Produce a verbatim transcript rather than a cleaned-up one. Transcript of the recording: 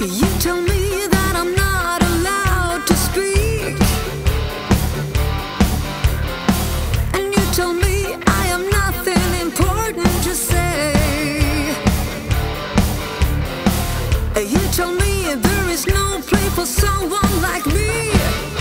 You told me there is no place for someone like me.